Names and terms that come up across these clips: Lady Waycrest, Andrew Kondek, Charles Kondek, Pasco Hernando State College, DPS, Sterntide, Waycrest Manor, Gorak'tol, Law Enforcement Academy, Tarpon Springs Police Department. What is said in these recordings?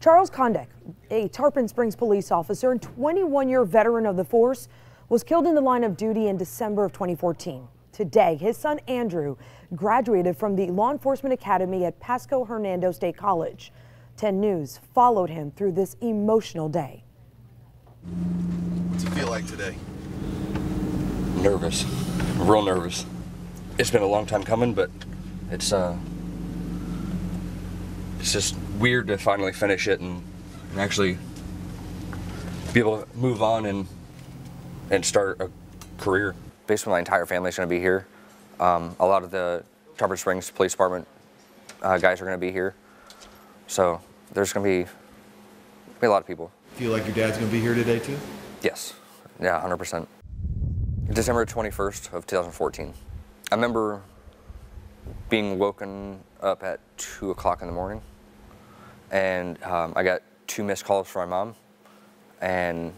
Charles Kondek, a Tarpon Springs police officer and 21-year veteran of the force, was killed in the line of duty in December of 2014. Today, his son Andrew graduated from the Law Enforcement Academy at Pasco Hernando State College. 10 News followed him through this emotional day. What's it feel like today? Nervous, real nervous. It's been a long time coming, but it's just weird to finally finish it and actually be able to move on and start a career. Basically, my entire family is going to be here. A lot of the Tarpon Springs Police Department guys are going to be here. So there's going to be a lot of people. Feel like your dad's going to be here today too? Yes. Yeah, 100%. December 21st of 2014. I remember being woken up at 2 o'clock in the morning, and I got 2 missed calls from my mom, and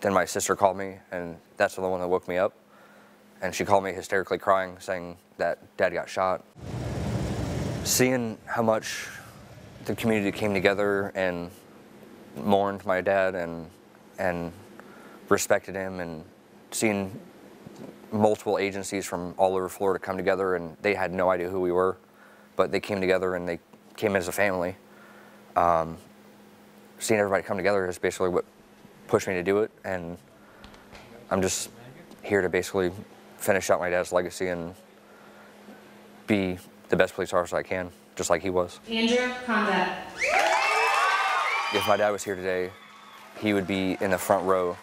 then my sister called me, and that's the one that woke me up, and she called me hysterically crying, saying that Dad got shot. Seeing how much the community came together and mourned my dad and respected him, and seeing multiple agencies from all over Florida come together, and they had no idea who we were, but they came together and they came as a family. Seeing everybody come together is basically what pushed me to do it, and I'm just here to basically finish out my dad's legacy and be the best police officer I can, just like he was. Andrew Kondek. If my dad was here today, he would be in the front row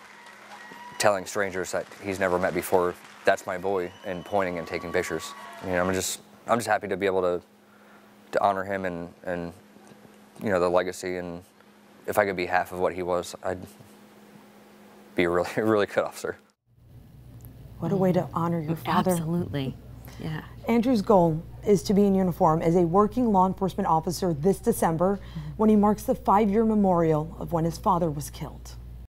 telling strangers that he's never met before, "That's my boy," and pointing and taking pictures. You know, I'm just happy to be able to honor him and you know, the legacy, and if I could be half of what he was, I'd be a really good officer. What a way to honor your father. Absolutely, yeah. Andrew's goal is to be in uniform as a working law enforcement officer this December when he marks the 5-year memorial of when his father was killed.